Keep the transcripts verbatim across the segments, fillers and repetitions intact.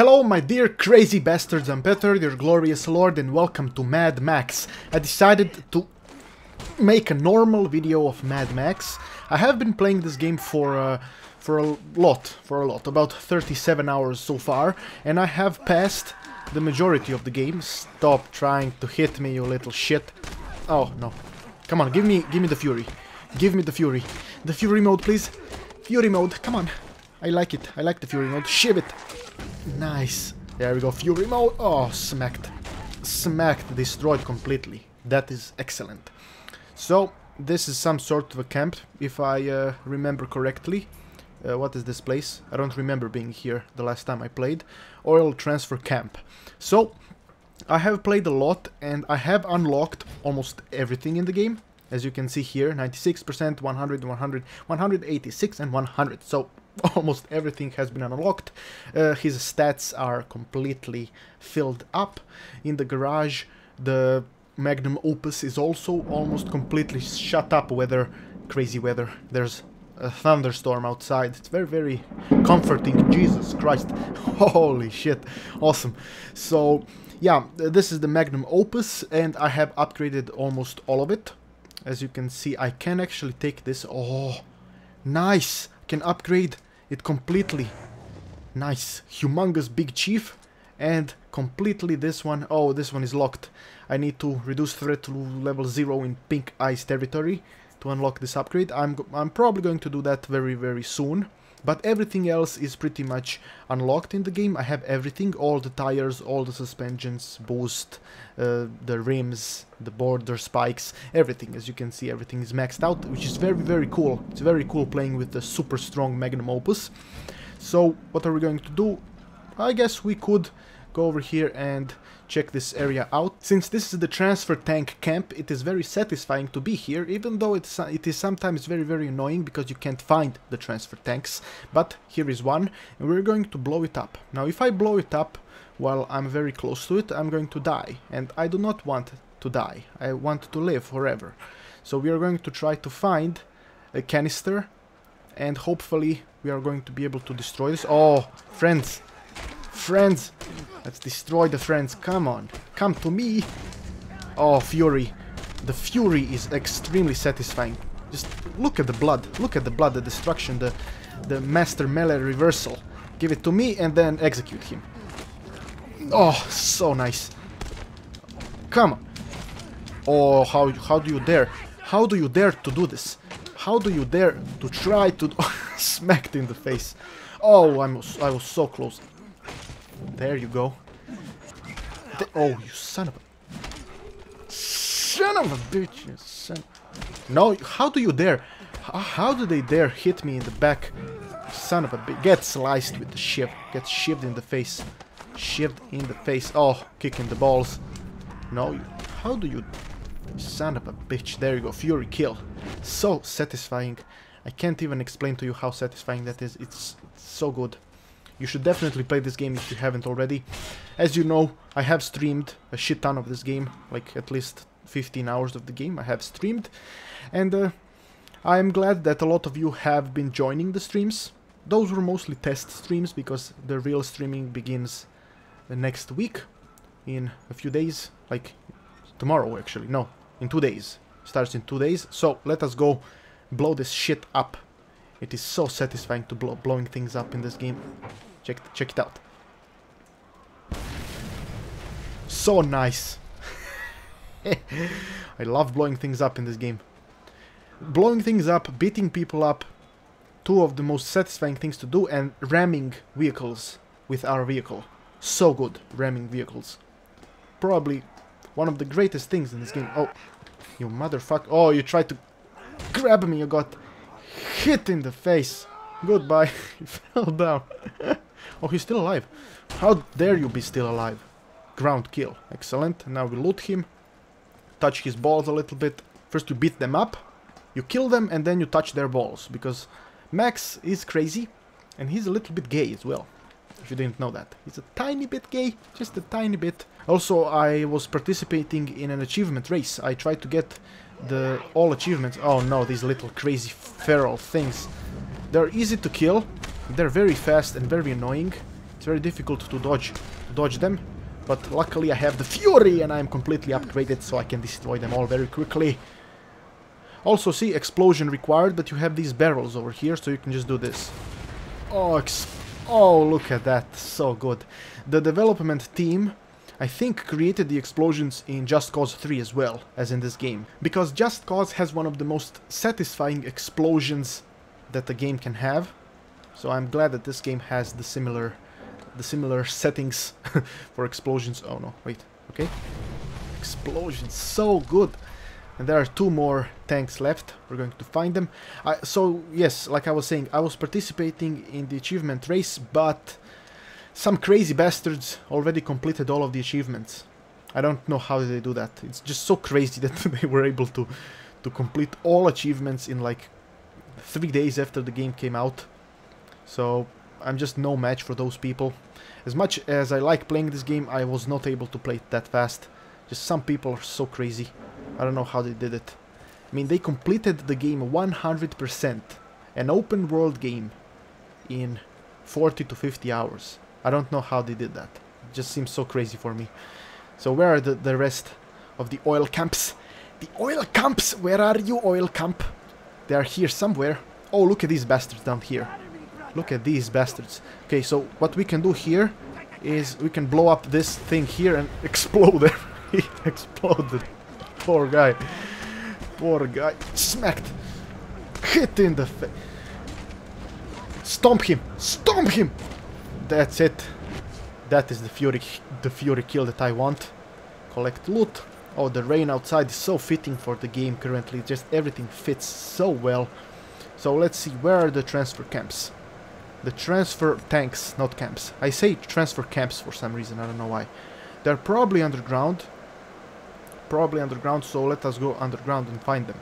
Hello my dear crazy bastards, I'm Peter, your glorious lord, and welcome to Mad Max. I decided to make a normal video of Mad Max. I have been playing this game for uh, for a lot, for a lot, about thirty-seven hours so far, and I have passed the majority of the game. Stop trying to hit me, you little shit. Oh no. Come on, give me give me the fury. Give me the fury. The fury mode, please. Fury mode, come on. I like it. I like the fury mode. Shiv it. Nice. There we go. Fury mode. Oh, smacked. Smacked. Destroyed completely. That is excellent. So, this is some sort of a camp, if I uh, remember correctly. Uh, what is this place? I don't remember being here the last time I played. Oil transfer camp. So, I have played a lot and I have unlocked almost everything in the game. As you can see here, ninety-six percent, one hundred, one hundred, one hundred eighty-six, and one hundred. So, almost everything has been unlocked. Uh, his stats are completely filled up. In the garage, the Magnum Opus is also almost completely shut up. Weather, crazy weather. There's a thunderstorm outside. It's very, very comforting. Jesus Christ. Holy shit. Awesome. So, yeah, this is the Magnum Opus, and I have upgraded almost all of it. As you can see, I can actually take this. Oh, nice. Can upgrade it completely. Nice. Humongous Big Chief. And completely this one. Oh, this one is locked. I need to reduce threat to level zero in Pink Ice territory to unlock this upgrade. I'm, I'm probably going to do that very, very soon. But everything else is pretty much unlocked in the game. I have everything. All the tires, all the suspensions, boost, uh, the rims, the border spikes, everything. As you can see, everything is maxed out, which is very, very cool. It's very cool playing with the super strong Magnum Opus. So, what are we going to do? I guess we could go over here and check this area out. Since this is the transfer tank camp, it is very satisfying to be here, even though it's, it is sometimes very, very annoying because you can't find the transfer tanks. But here is one, and we're going to blow it up. Now, if I blow it up while I'm very close to it, I'm going to die, and I do not want to die. I want to live forever. So we are going to try to find a canister, and hopefully we are going to be able to destroy this. Oh, friends! Friends! Let's destroy the friends. Come on. Come to me. Oh, fury. The fury is extremely satisfying. Just look at the blood. Look at the blood, the destruction, the, the master melee reversal. Give it to me and then execute him. Oh, so nice. Come on. Oh, how, how do you dare? How do you dare to do this? How do you dare to try to... Smacked in the face. Oh, I'm, I was so close. There you go. Th oh, you son of a... Son of a bitch, you son... No, how do you dare? H how do they dare hit me in the back? Son of a bitch. Get sliced with the shiv. Get shivved in the face. Shivved in the face. Oh, kick in the balls. No, you... How do you... Son of a bitch. There you go. Fury kill. So satisfying. I can't even explain to you how satisfying that is. It's, it's so good. You should definitely play this game if you haven't already. As you know, I have streamed a shit ton of this game, like at least fifteen hours of the game I have streamed. And uh, I am glad that a lot of you have been joining the streams. Those were mostly test streams because the real streaming begins uh, next week, in a few days, like tomorrow actually, no, in two days. Starts in two days, so let us go blow this shit up. It is so satisfying to blow blowing things up in this game. Check, check it out. So nice. I love blowing things up in this game. Blowing things up, beating people up, two of the most satisfying things to do, and ramming vehicles with our vehicle. So good, ramming vehicles. Probably one of the greatest things in this game. Oh, you motherfucker. Oh, you tried to grab me, you got hit in the face. Goodbye. He fell down. Oh, he's still alive. How dare you be still alive? Ground kill. Excellent. Now we loot him. Touch his balls a little bit. First you beat them up. You kill them and then you touch their balls. Because Max is crazy. And he's a little bit gay as well. If you didn't know that. He's a tiny bit gay. Just a tiny bit. Also, I was participating in an achievement race. I tried to get the all achievements. Oh no, these little crazy feral things. They're easy to kill. They're very fast and very annoying. It's very difficult to dodge, to dodge them, but luckily I have the Fury and I am completely upgraded, so I can destroy them all very quickly. Also, see, explosion required, but you have these barrels over here, so you can just do this. Oh, ex oh look at that, so good. The development team, I think, created the explosions in Just Cause three as well as in this game. Because Just Cause has one of the most satisfying explosions that the game can have. So I'm glad that this game has the similar, the similar settings for explosions. Oh no, wait, okay. Explosions, so good. And there are two more tanks left. We're going to find them. I, so, yes, like I was saying, I was participating in the achievement race, but some crazy bastards already completed all of the achievements. I don't know how they do that. It's just so crazy that they were able to, to complete all achievements in like three days after the game came out. So, I'm just no match for those people. As much as I like playing this game, I was not able to play it that fast. Just some people are so crazy. I don't know how they did it. I mean, they completed the game one hundred percent. An open world game in forty to fifty hours. I don't know how they did that. It just seems so crazy for me. So where are the, the rest of the oil camps? The oil camps! Where are you, oil camp? They are here somewhere. Oh, look at these bastards down here. Look at these bastards. Okay, so what we can do here is we can blow up this thing here and explode it. It exploded. Poor guy. Poor guy. Smacked. Hit in the face. Stomp him. Stomp him. That's it. That is the Fury, the Fury kill that I want. Collect loot. Oh, the rain outside is so fitting for the game currently. Just everything fits so well. So let's see, where are the transfer camps? The transfer tanks, not camps. I say transfer camps for some reason. I don't know why. They're probably underground. Probably underground, so let us go underground and find them.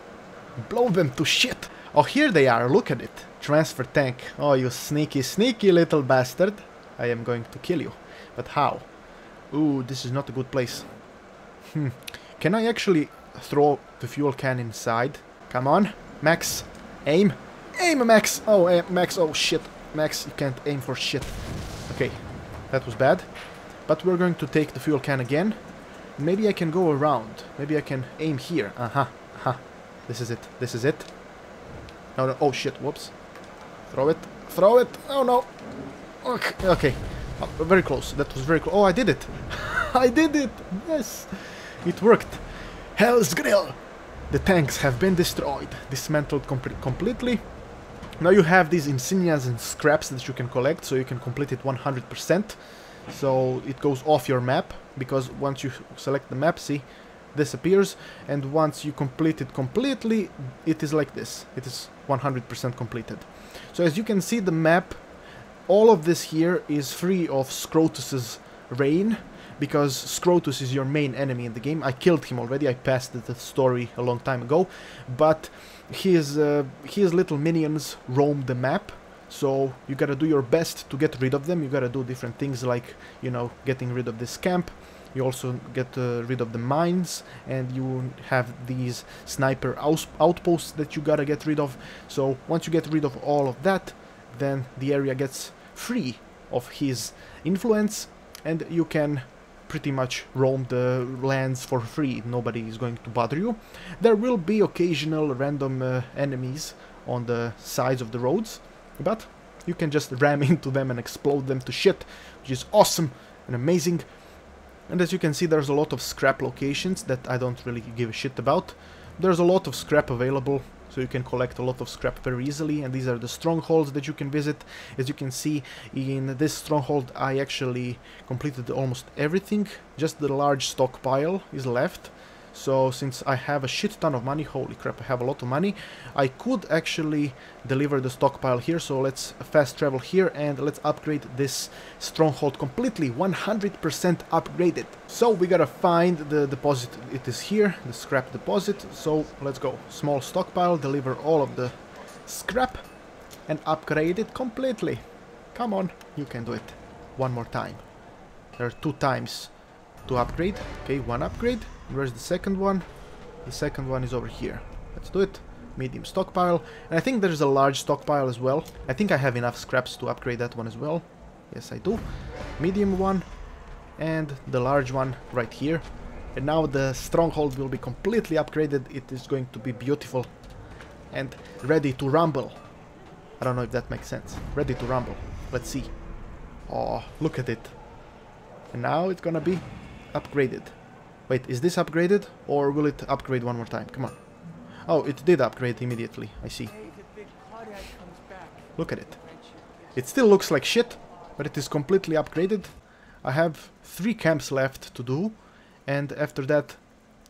Blow them to shit! Oh, here they are, look at it. Transfer tank. Oh, you sneaky, sneaky little bastard. I am going to kill you. But how? Ooh, this is not a good place. Hmm. Can I actually throw the fuel can inside? Come on, Max. Aim. Aim, Max! Oh, aim, Max, oh shit. Max, you can't aim for shit. Okay, that was bad. But we're going to take the fuel can again. Maybe I can go around. Maybe I can aim here. Uh-huh. Uh-huh. This is it. This is it. No, no. Oh, shit. Whoops. Throw it. Throw it. Oh, no. Okay. Okay. Oh, very close. That was very close. Oh, I did it. I did it. Yes. It worked. Hell's Grill. The tanks have been destroyed. Dismantled com completely. Now you have these insignias and scraps that you can collect, so you can complete it one hundred percent. So it goes off your map, because once you select the map, see, this appears, and once you complete it completely, it is like this. It is one hundred percent completed. So as you can see the map, all of this here is free of Scrotus's reign, because Scrotus is your main enemy in the game. I killed him already, I passed the story a long time ago, but his, uh, his little minions roam the map. So you gotta do your best to get rid of them. You gotta do different things like, you know, getting rid of this camp. You also get uh, rid of the mines, and you have these sniper out outposts that you gotta get rid of. So once you get rid of all of that, then the area gets free of his influence, and you can pretty much roam the lands for free. Nobody is going to bother you. There will be occasional random uh, enemies on the sides of the roads, but you can just ram into them and explode them to shit, which is awesome and amazing. And as you can see, there's a lot of scrap locations that I don't really give a shit about. There's a lot of scrap available, so you can collect a lot of scrap very easily, and these are the strongholds that you can visit. As you can see, in this stronghold I actually completed almost everything. Just the large stockpile is left. So, since I have a shit ton of money, holy crap, I have a lot of money, I could actually deliver the stockpile here, so let's fast travel here and let's upgrade this stronghold completely, one hundred percent upgraded. So, we gotta find the deposit, it is here, the scrap deposit, so let's go. Small stockpile, deliver all of the scrap and upgrade it completely. Come on, you can do it. One more time. There are two times to upgrade. Okay, one upgrade. Where's the second one? The second one is over here. Let's do it. Medium stockpile. And I think there's a large stockpile as well. I think I have enough scraps to upgrade that one as well. Yes, I do. Medium one and the large one right here. And now the stronghold will be completely upgraded. It is going to be beautiful and ready to rumble. I don't know if that makes sense. Ready to rumble. Let's see. Oh, look at it. And now it's gonna be upgraded. Wait, is this upgraded or will it upgrade one more time? Come on. Oh, it did upgrade immediately. I see. Look at it. It still looks like shit, but it is completely upgraded. I have three camps left to do, and after that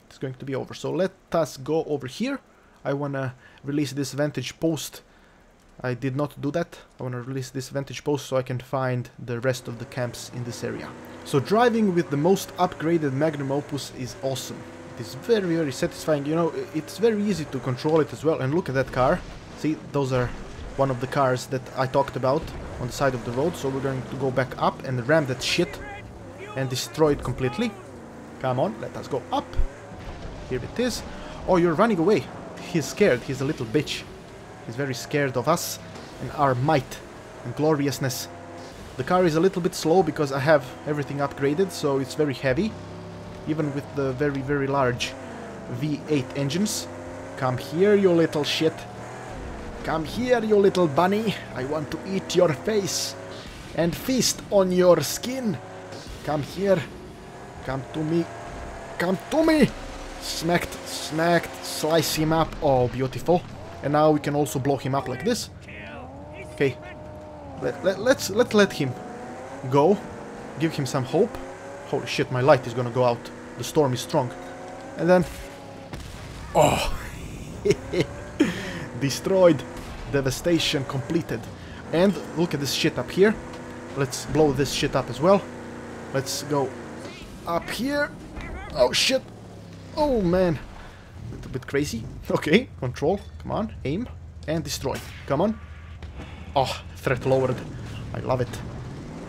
it's going to be over. So let us go over here. I wanna release this vantage post. I did not do that. I want to release this vantage post so I can find the rest of the camps in this area. So driving with the most upgraded Magnum Opus is awesome. It is very, very satisfying. You know, it's very easy to control it as well. And look at that car. See, those are one of the cars that I talked about on the side of the road. So we're going to go back up and ram that shit and destroy it completely. Come on, let us go up. Here it is. Oh, you're running away. He's scared. He's a little bitch. He's very scared of us and our might and gloriousness. The car is a little bit slow because I have everything upgraded, so it's very heavy. Even with the very, very large V eight engines. Come here, you little shit. Come here, you little bunny. I want to eat your face and feast on your skin. Come here. Come to me. Come to me. Smacked, smacked. Slice him up. Oh, beautiful. And now we can also blow him up like this. Okay, let, let, let's let let him go. Give him some hope. Holy shit, my light is gonna go out. The storm is strong. And then... Oh! Destroyed. Devastation completed. And look at this shit up here. Let's blow this shit up as well. Let's go up here. Oh shit! Oh man! A little bit crazy. Okay, control. Come on, aim and destroy. Come on. Oh, threat lowered. I love it.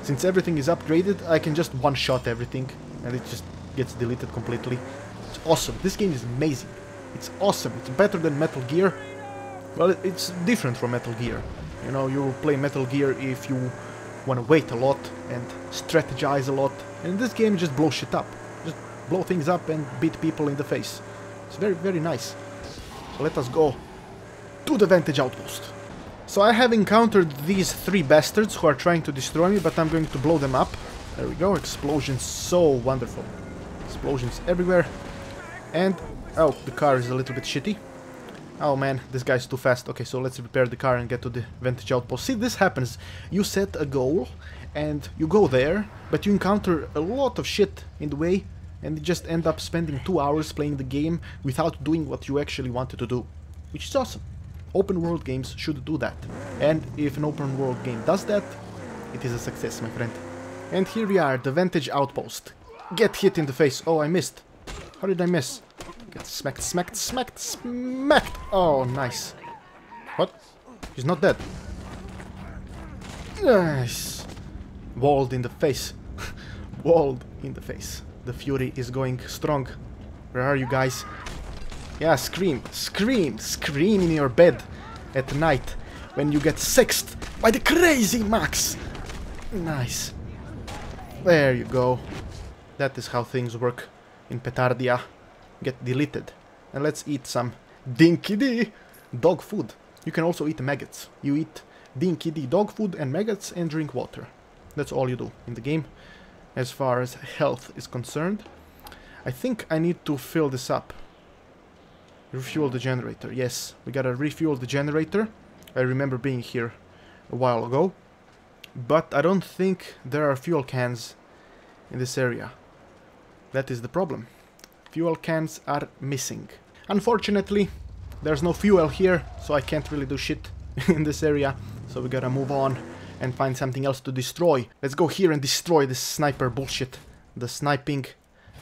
Since everything is upgraded, I can just one-shot everything and it just gets deleted completely. It's awesome. This game is amazing. It's awesome. It's better than Metal Gear. Well, it's different from Metal Gear. You know, you play Metal Gear if you want to wait a lot and strategize a lot. And in this game, just blow shit up. Just blow things up and beat people in the face. It's very, very nice. So let us go to the Vantage Outpost. So I have encountered these three bastards who are trying to destroy me, but I'm going to blow them up. There we go. Explosions, so wonderful. Explosions everywhere. And, oh, the car is a little bit shitty. Oh man, this guy's too fast. Okay, so let's repair the car and get to the Vantage Outpost. See, this happens. You set a goal and you go there, but you encounter a lot of shit in the way. And you just end up spending two hours playing the game without doing what you actually wanted to do. Which is awesome. Open world games should do that. And if an open world game does that, it is a success, my friend. And here we are, the Vantage Outpost. Get hit in the face. Oh, I missed. How did I miss? Get smacked, smacked, smacked, smacked. Oh, nice. What? He's not dead. Nice. Walled in the face. Walled in the face. The fury is going strong. Where are you guys? Yeah, scream, scream, scream in your bed at night when you get sexed by the crazy Max. Nice. There you go. That is how things work in Petardia. Get deleted. And let's eat some Dinky D dog food. You can also eat maggots. You eat Dinky D dog food and maggots and drink water. That's all you do in the game. As far as health is concerned, I think I need to fill this up. Refuel the generator. Yes, we gotta refuel the generator. I remember being here a while ago, but I don't think there are fuel cans in this area. That is the problem. Fuel cans are missing. Unfortunately, there's no fuel here, so I can't really do shit in this area, so we gotta move on and find something else to destroy. Let's go here and destroy this sniper bullshit. The sniping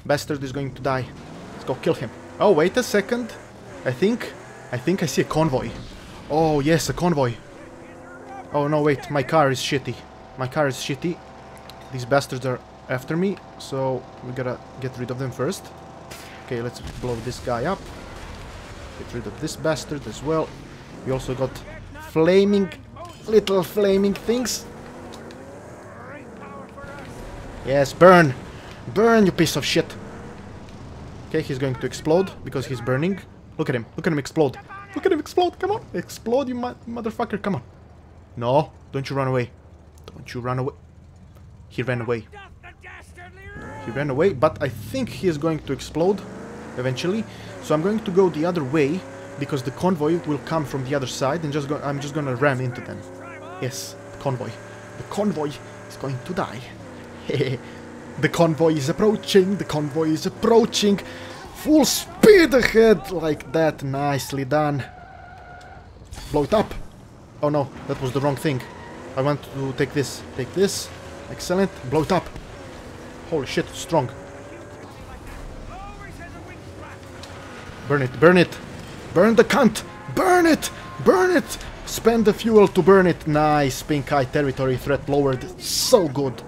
bastard is going to die. Let's go kill him. Oh, wait a second. I think... I think I see a convoy. Oh, yes, a convoy. Oh, no, wait. My car is shitty. My car is shitty. These bastards are after me, so we gotta get rid of them first. Okay, let's blow this guy up. Get rid of this bastard as well. We also got flaming... little flaming things. Yes, burn! Burn, you piece of shit! Okay, he's going to explode because he's burning. Look at him. Look at him explode. Look at him explode. Come on. Explode, you mu motherfucker. Come on. No. Don't you run away. Don't you run away. He ran away. He ran away, but I think he is going to explode eventually. So I'm going to go the other way because the convoy will come from the other side and just go I'm just going to ram into them. Yes, the convoy. The convoy is going to die. The convoy is approaching. The convoy is approaching. Full speed ahead like that. Nicely done. Blow it up. Oh no, that was the wrong thing. I want to take this. Take this. Excellent. Blow it up. Holy shit, strong. Burn it, burn it. Burn the cunt. Burn it. Burn it. Spend the fuel to burn it. Nice. Pink eye territory. Threat lowered. So good.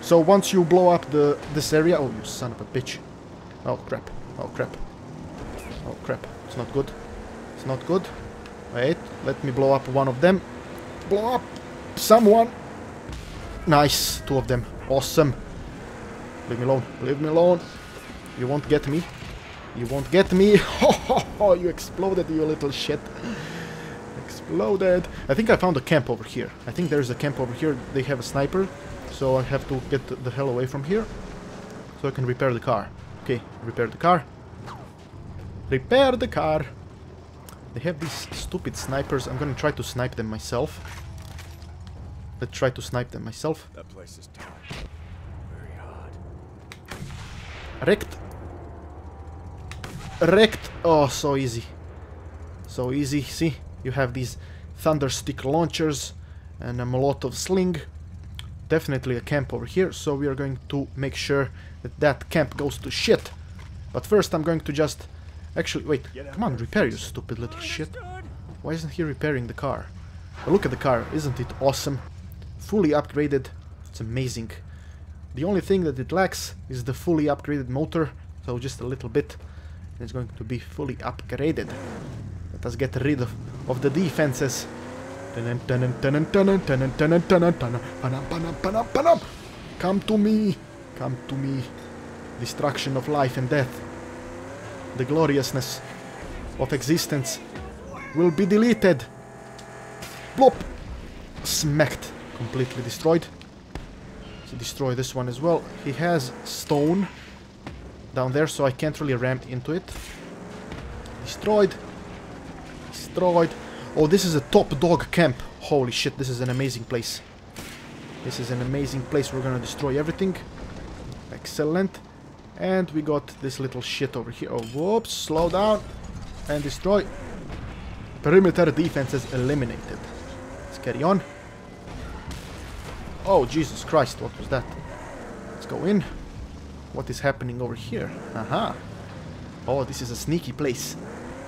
So once you blow up the this area... Oh, you son of a bitch. Oh crap, oh crap, oh crap, it's not good, it's not good, wait, let me blow up one of them, blow up someone, nice, two of them, awesome, leave me alone, leave me alone, you won't get me, you won't get me, oh, you exploded, you little shit, exploded, I think I found a camp over here, I think there's a camp over here, they have a sniper, so I have to get the hell away from here, so I can repair the car. Okay, repair the car. Repair the car. They have these stupid snipers. I'm gonna try to snipe them myself. Let's try to snipe them myself. That place is dark. Very hard. Wrecked. Wrecked. Oh, so easy. So easy. See, you have these thunderstick launchers and a Molotov sling. Definitely a camp over here, so we are going to make sure that that camp goes to shit. But first I'm going to just... Actually, wait, come on, repair you stupid little shit. Why isn't he repairing the car? Well, look at the car, isn't it awesome? Fully upgraded, it's amazing. The only thing that it lacks is the fully upgraded motor, so just a little bit. And it's going to be fully upgraded. Let us get rid of, of the defenses. Come to me, come to me. Destruction of life and death. The gloriousness of existence will be deleted. Blop! Smacked. Completely destroyed. So destroy this one as well. He has stone down there, so I can't really ram into it. Destroyed. Destroyed. Oh, this is a top dog camp. Holy shit, this is an amazing place. This is an amazing place. We're gonna destroy everything. Excellent. And we got this little shit over here. Oh, whoops. Slow down. And destroy. Perimeter defenses eliminated. Let's carry on. Oh, Jesus Christ. What was that? Let's go in. What is happening over here? Aha. Oh, this is a sneaky place.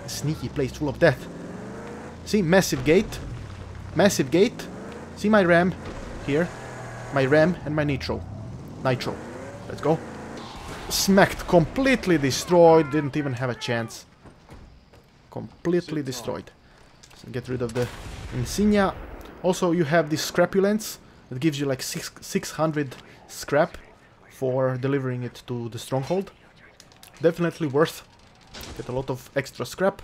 A sneaky place full of death. See, massive gate, massive gate, see my ram here, my ram and my nitro, nitro, let's go, smacked, completely destroyed, didn't even have a chance, completely destroyed, so get rid of the insignia, also you have these scrapulence, that gives you like six, six hundred scrap for delivering it to the stronghold, definitely worth, get a lot of extra scrap.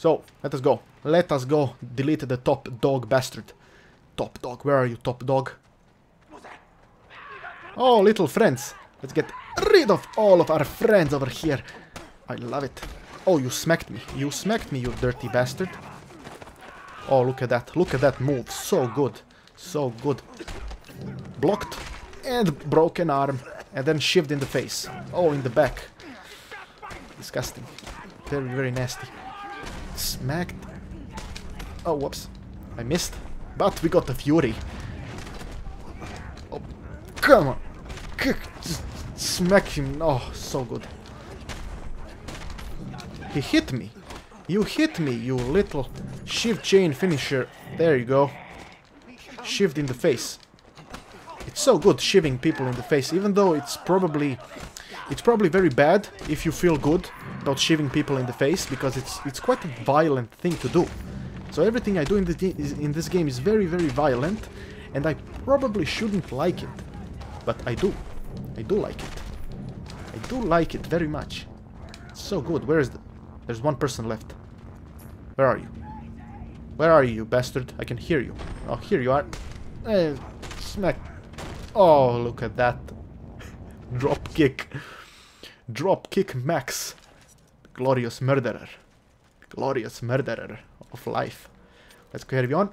So, let us go. Let us go. Delete the top dog bastard. Top dog. Where are you, top dog? Oh, little friends. Let's get rid of all of our friends over here. I love it. Oh, you smacked me. You smacked me, you dirty bastard. Oh, look at that. Look at that move. So good. So good. Blocked. And broken arm. And then shoved in the face. Oh, in the back. Disgusting. Very, very nasty. Smacked. Oh, whoops. I missed. But we got the fury. Oh, come on. Smack him. Oh, so good. He hit me. You hit me, you little shift chain finisher. There you go. Shift in the face. It's so good shiving people in the face, even though it's probably... It's probably very bad if you feel good about shiving people in the face, because it's it's quite a violent thing to do. So everything I do in this, in this game is very, very violent, and I probably shouldn't like it. but I do. I do like it. I do like it very much. It's so good. Where is the... There's one person left. Where are you? Where are you, you bastard? I can hear you. Oh, here you are. Eh, smack. Oh, look at that. Drop kick. Drop kick Max. Glorious murderer. Glorious murderer of life. Let's carry on.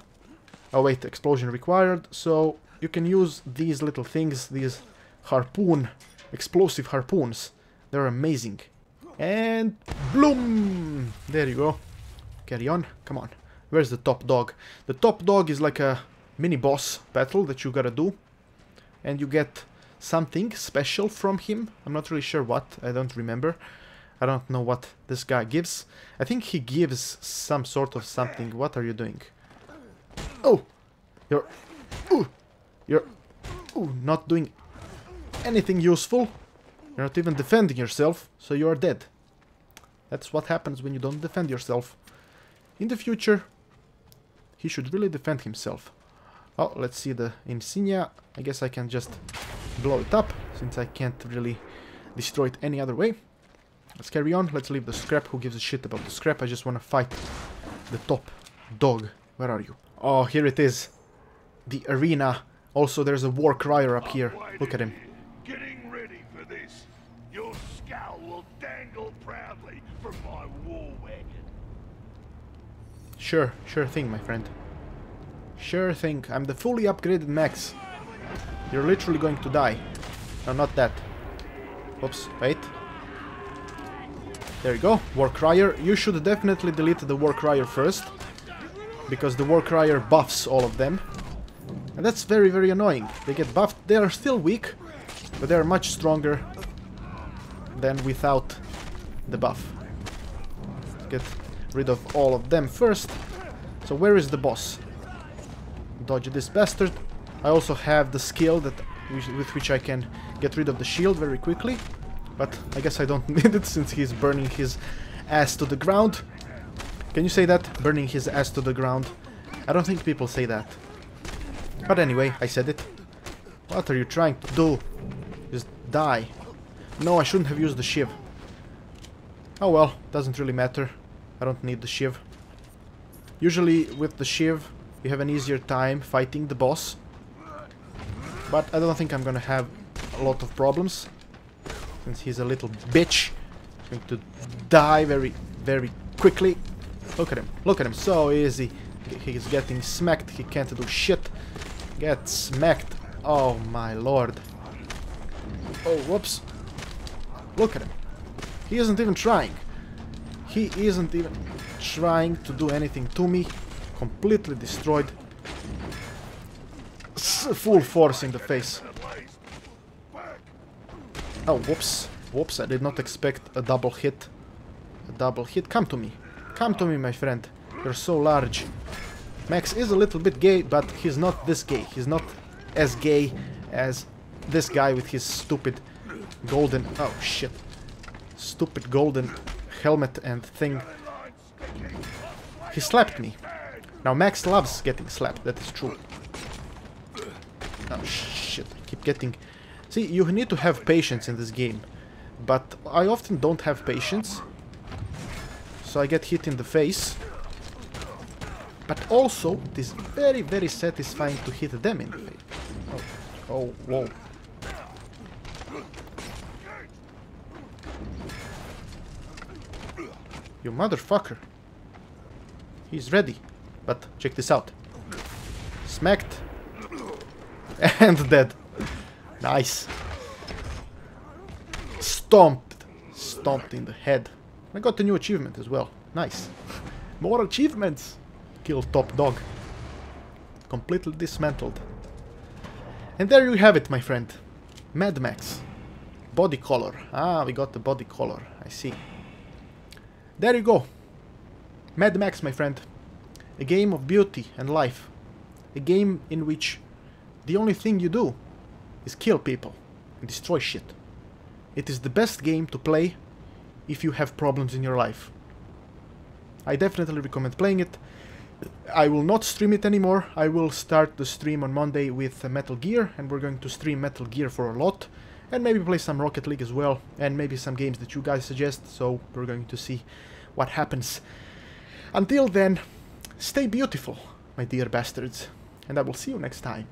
Oh wait, explosion required. So you can use these little things, these harpoon, explosive harpoons. They're amazing. And bloom! There you go. Carry on. Come on. Where's the top dog? The top dog is like a mini boss battle that you gotta do. And you get something special from him. I'm not really sure what. I don't remember. I don't know what this guy gives. I think he gives some sort of something. What are you doing? Oh! You're... Ooh! You're... Ooh, not doing anything useful. You're not even defending yourself, so you are dead. That's what happens when you don't defend yourself. In the future, he should really defend himself. Oh, let's see the insignia. I guess I can just blow it up, since I can't really destroy it any other way. Let's carry on. Let's leave the scrap. Who gives a shit about the scrap? I just want to fight the top dog. Where are you? Oh, here it is. The arena. Also, there's a war crier up here. Look at him. Getting ready for this. Your skull will dangle proudly from my war wagon. Sure, sure thing, my friend. Sure thing. I'm the fully upgraded Max. You're literally going to die. No, not that. Oops, wait. There you go, War Crier. You should definitely delete the War Crier first, because the War Crier buffs all of them. And that's very, very annoying. They get buffed. They are still weak, but they are much stronger than without the buff. Let's get rid of all of them first. So where is the boss? Dodge this bastard. I also have the skill that with which I can get rid of the shield very quickly. But I guess I don't need it since he's burning his ass to the ground. Can you say that? Burning his ass to the ground. I don't think people say that. But anyway, I said it. What are you trying to do? Just die. No, I shouldn't have used the shiv. Oh well, doesn't really matter. I don't need the shiv. Usually with the shiv, you have an easier time fighting the boss. But I don't think I'm gonna have a lot of problems. Since he's a little bitch, he's going to die very, very quickly. Look at him, look at him, so easy. He's getting smacked, he can't do shit. Get smacked, oh my lord. Oh, whoops. Look at him. He isn't even trying. He isn't even trying to do anything to me. Completely destroyed. S- full force in the face. Oh, whoops. Whoops, I did not expect a double hit. A double hit. Come to me. Come to me, my friend. You're so large. Max is a little bit gay, but he's not this gay. He's not as gay as this guy with his stupid golden... Oh, shit. Stupid golden helmet and thing. He slapped me. Now, Max loves getting slapped. That is true. Oh, shit. I keep getting... See, you need to have patience in this game, but I often don't have patience, so I get hit in the face, but also it is very, very satisfying to hit them in the face. Oh, oh whoa. You motherfucker. He's ready, but check this out. Smacked. And dead. Nice. Stomped. Stomped in the head. I got a new achievement as well. Nice. More achievements. Kill top dog. Completely dismantled. And there you have it, my friend. Mad Max. Body color. Ah, we got the body color. I see. There you go. Mad Max, my friend. A game of beauty and life. A game in which the only thing you do is kill people and destroy shit. It is the best game to play if you have problems in your life. I definitely recommend playing it. I will not stream it anymore. I will start the stream on Monday with uh, Metal Gear, and we're going to stream Metal Gear for a lot, and maybe play some Rocket League as well, and maybe some games that you guys suggest, so we're going to see what happens. Until then, stay beautiful, my dear bastards, and I will see you next time.